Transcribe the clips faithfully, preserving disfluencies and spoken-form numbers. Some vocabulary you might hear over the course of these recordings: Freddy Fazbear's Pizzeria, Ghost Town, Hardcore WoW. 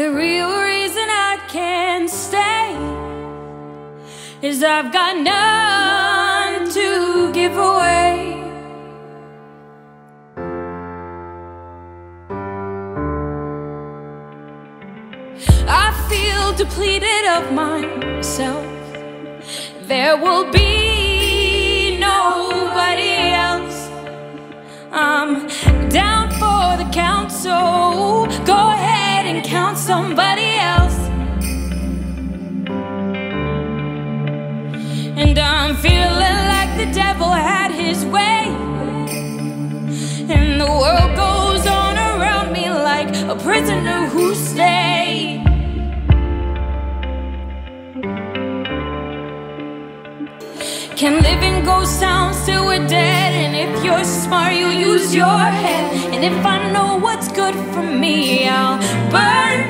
The real reason I can't stay is I've got none to give away. I feel depleted of myself. There will be nobody else. I'm down for the count, so go ahead and count somebody else. And I'm feeling like the devil had his way, and the world goes on around me like a prisoner who stayed. Can live in ghost towns till we're dead. And if you're smart, you use your head. And if I know what's good for me, I'll burn,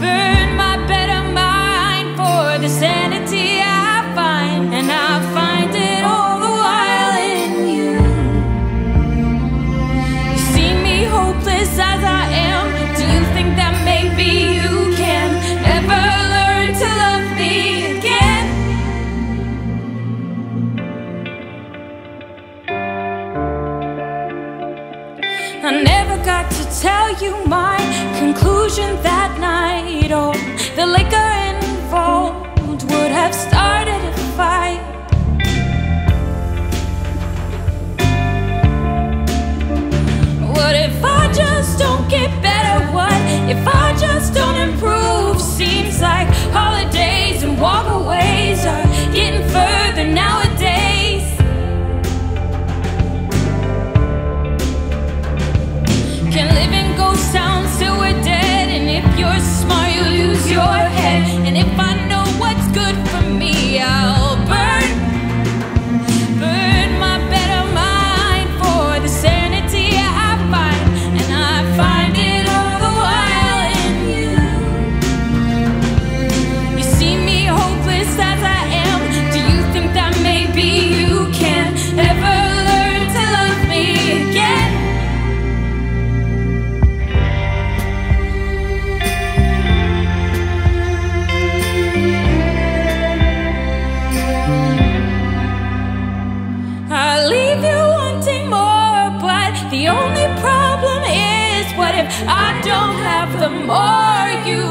burn my better mind for the sanity I find. And I find it all the while in you. You see me hopeless as I am. Do you think that maybe you can ever learn to love me again? I never got to tell you my conclusion that night. Oh, the liquor involved would have started a fight. What if I just don't get better? What if I just don't improve? Seems like holidays and walkaways are getting further nowadays. Can live in ghost towns till we're dead. And if you're smart, you use your head. And if I know what's good for me, I'll burn, burn my better mind for the sanity I find. And I find it all the while in you. You see me hopeless as I am. Do you think that maybe you can ever learn to love me again? The only problem is, what if I don't have the more you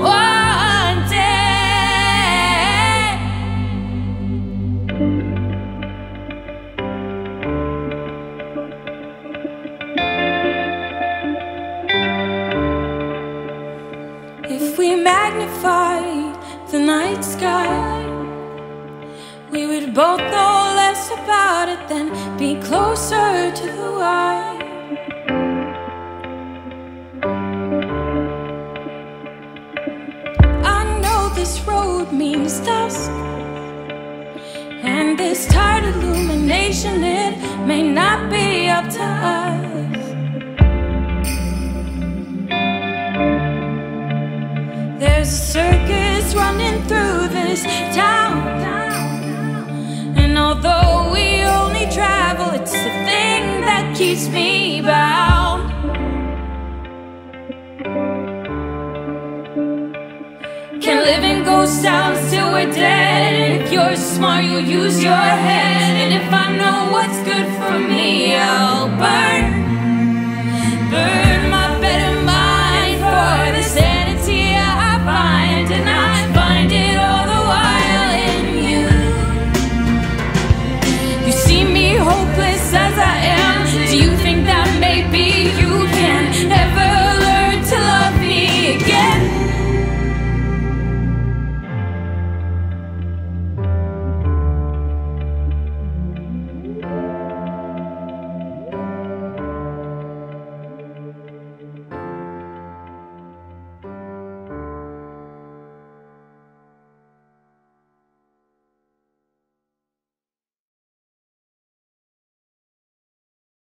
wanted? If we magnified the night sky, we would both know less about it than be closer to the why. I know this road means dusk, and this tired illumination, it may not be up to us. There's a circus running through this town, and although we only travel, it's the thing that keeps me bound. Can live in ghost towns till we're dead. And if you're smart, you use your head. And if I know what's good for me, I'll burn, burn.